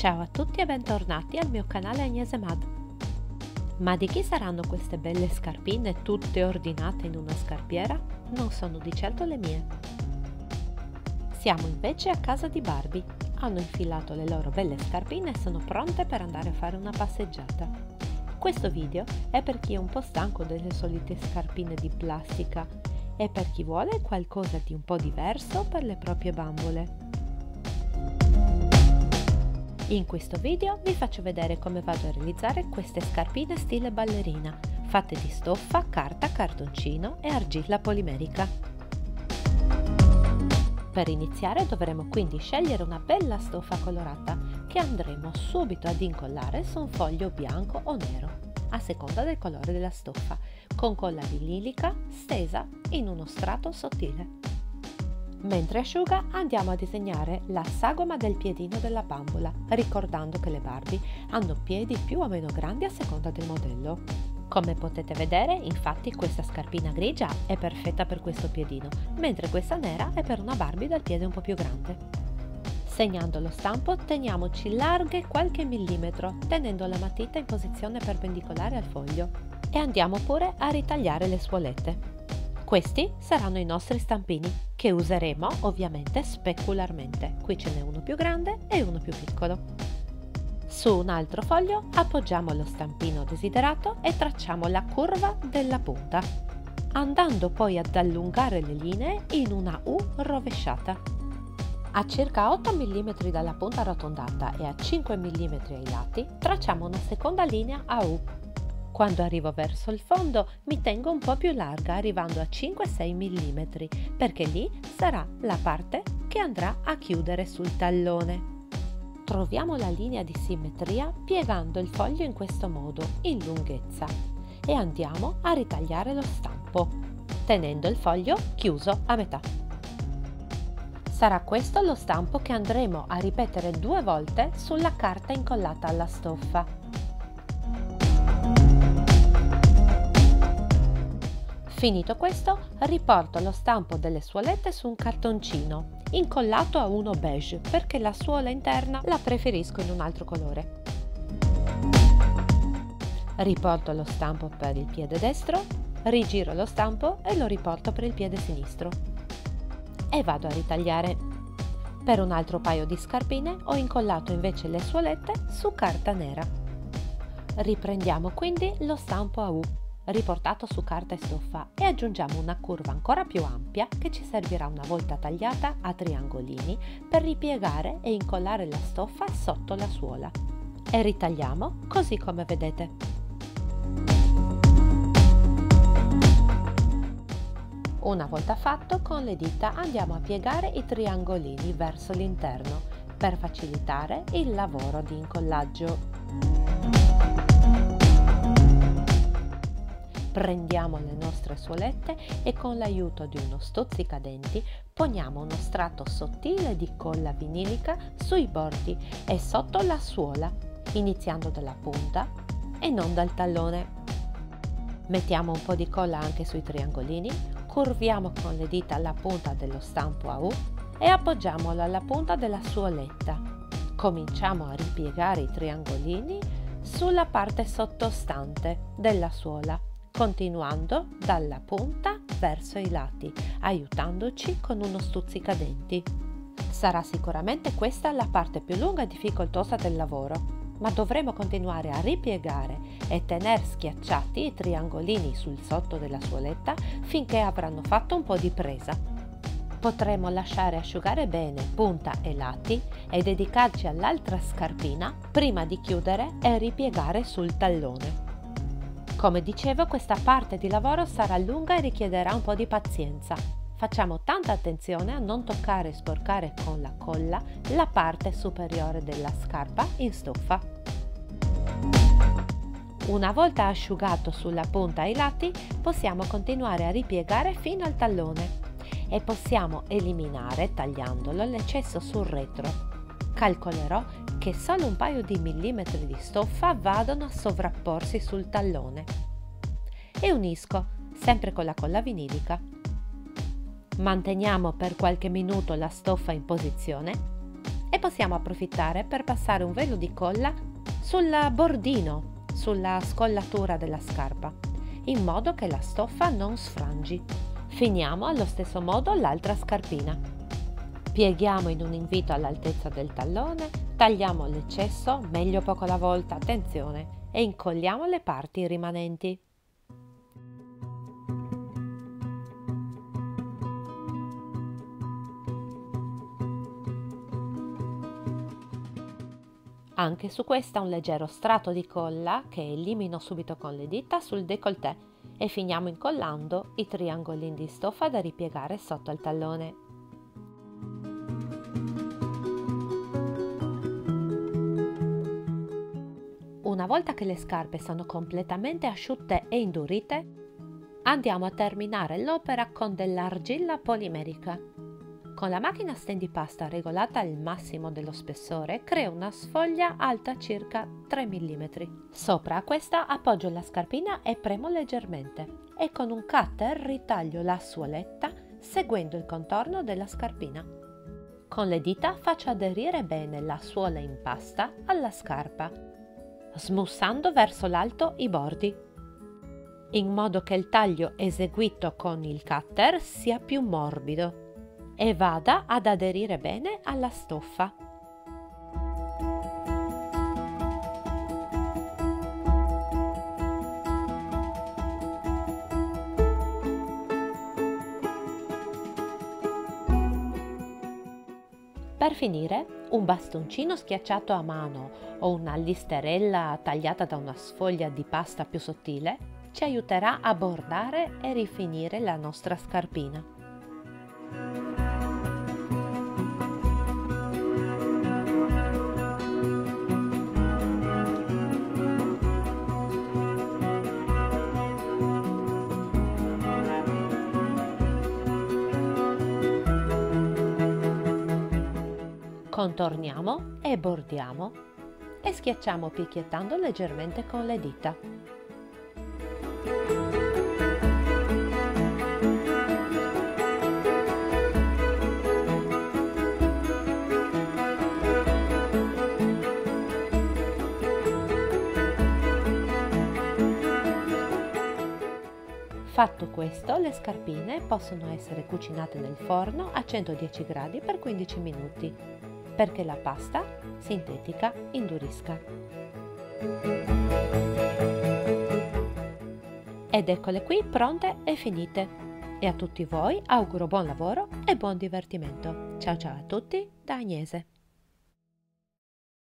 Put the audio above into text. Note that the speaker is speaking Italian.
Ciao a tutti e bentornati al mio canale Agnesemad. Ma di chi saranno queste belle scarpine tutte ordinate in una scarpiera? Non sono di certo le mie. Siamo invece a casa di Barbie. Hanno infilato le loro belle scarpine e sono pronte per andare a fare una passeggiata. Questo video è per chi è un po' stanco delle solite scarpine di plastica e per chi vuole qualcosa di un po' diverso per le proprie bambole. In questo video vi faccio vedere come vado a realizzare queste scarpine stile ballerina, fatte di stoffa, carta, cartoncino e argilla polimerica. Per iniziare dovremo quindi scegliere una bella stoffa colorata che andremo subito ad incollare su un foglio bianco o nero, a seconda del colore della stoffa, con colla vinilica stesa in uno strato sottile. Mentre asciuga andiamo a disegnare la sagoma del piedino della bambola, ricordando che le Barbie hanno piedi più o meno grandi a seconda del modello. Come potete vedere, infatti, questa scarpina grigia è perfetta per questo piedino, mentre questa nera è per una Barbie dal piede un po' più grande. Segnando lo stampo teniamoci larghe qualche millimetro, tenendo la matita in posizione perpendicolare al foglio, e andiamo pure a ritagliare le suolette. Questi saranno i nostri stampini, che useremo ovviamente specularmente. Qui ce n'è uno più grande e uno più piccolo. Su un altro foglio appoggiamo lo stampino desiderato e tracciamo la curva della punta, andando poi ad allungare le linee in una U rovesciata. A circa 8 mm dalla punta arrotondata e a 5 mm ai lati tracciamo una seconda linea a U. Quando arrivo verso il fondo mi tengo un po' più larga, arrivando a 5-6 mm, perché lì sarà la parte che andrà a chiudere sul tallone. Troviamo la linea di simmetria piegando il foglio in questo modo, in lunghezza, e andiamo a ritagliare lo stampo, tenendo il foglio chiuso a metà. Sarà questo lo stampo che andremo a ripetere 2 volte sulla carta incollata alla stoffa. Finito questo, riporto lo stampo delle suolette su un cartoncino, incollato a uno beige, perché la suola interna la preferisco in un altro colore. Riporto lo stampo per il piede destro, rigiro lo stampo e lo riporto per il piede sinistro. E vado a ritagliare. Per un altro paio di scarpine ho incollato invece le suolette su carta nera. Riprendiamo quindi lo stampo a U, riportato su carta e stoffa, e aggiungiamo una curva ancora più ampia che ci servirà una volta tagliata a triangolini per ripiegare e incollare la stoffa sotto la suola, e ritagliamo così come vedete. Una volta fatto, con le dita andiamo a piegare i triangolini verso l'interno per facilitare il lavoro di incollaggio. Prendiamo le nostre suolette e con l'aiuto di uno stuzzicadenti poniamo uno strato sottile di colla vinilica sui bordi e sotto la suola, iniziando dalla punta e non dal tallone. Mettiamo un po' di colla anche sui triangolini, curviamo con le dita la punta dello stampo a U e appoggiamola alla punta della suoletta. Cominciamo a ripiegare i triangolini sulla parte sottostante della suola, continuando dalla punta verso i lati, aiutandoci con uno stuzzicadenti. Sarà sicuramente questa la parte più lunga e difficoltosa del lavoro, ma dovremo continuare a ripiegare e tener schiacciati i triangolini sul sotto della suoletta finché avranno fatto un po' di presa. Potremo lasciare asciugare bene punta e lati e dedicarci all'altra scarpina prima di chiudere e ripiegare sul tallone. Come dicevo, questa parte di lavoro sarà lunga e richiederà un po' di pazienza. Facciamo tanta attenzione a non toccare e sporcare con la colla la parte superiore della scarpa in stoffa. Una volta asciugato sulla punta ai lati, possiamo continuare a ripiegare fino al tallone e possiamo eliminare, tagliandolo, l'eccesso sul retro. Calcolerò che solo un paio di millimetri di stoffa vadano a sovrapporsi sul tallone e unisco sempre con la colla vinilica. Manteniamo per qualche minuto la stoffa in posizione e possiamo approfittare per passare un velo di colla sul bordino, sulla scollatura della scarpa, in modo che la stoffa non sfrangi. Finiamo allo stesso modo l'altra scarpina. Pieghiamo in un invito all'altezza del tallone, tagliamo l'eccesso, meglio poco alla volta, attenzione, e incolliamo le parti rimanenti. Anche su questa un leggero strato di colla che elimino subito con le dita sul décolleté e finiamo incollando i triangolini di stoffa da ripiegare sotto il tallone. Una volta che le scarpe sono completamente asciutte e indurite, andiamo a terminare l'opera con dell'argilla polimerica. Con la macchina stendipasta regolata al massimo dello spessore, creo una sfoglia alta circa 3 mm. Sopra a questa appoggio la scarpina e premo leggermente e con un cutter ritaglio la suoletta seguendo il contorno della scarpina. Con le dita faccio aderire bene la suola in pasta alla scarpa, smussando verso l'alto i bordi, in modo che il taglio eseguito con il cutter sia più morbido e vada ad aderire bene alla stoffa. Per finire, un bastoncino schiacciato a mano o una listerella tagliata da una sfoglia di pasta più sottile ci aiuterà a bordare e rifinire la nostra scarpina. Contorniamo e bordiamo e schiacciamo picchiettando leggermente con le dita. Fatto questo, le scarpine possono essere cucinate nel forno a 110 gradi per 15 minuti. Perché la pasta sintetica indurisca. Ed eccole qui pronte e finite. E a tutti voi auguro buon lavoro e buon divertimento. Ciao ciao a tutti da Agnese.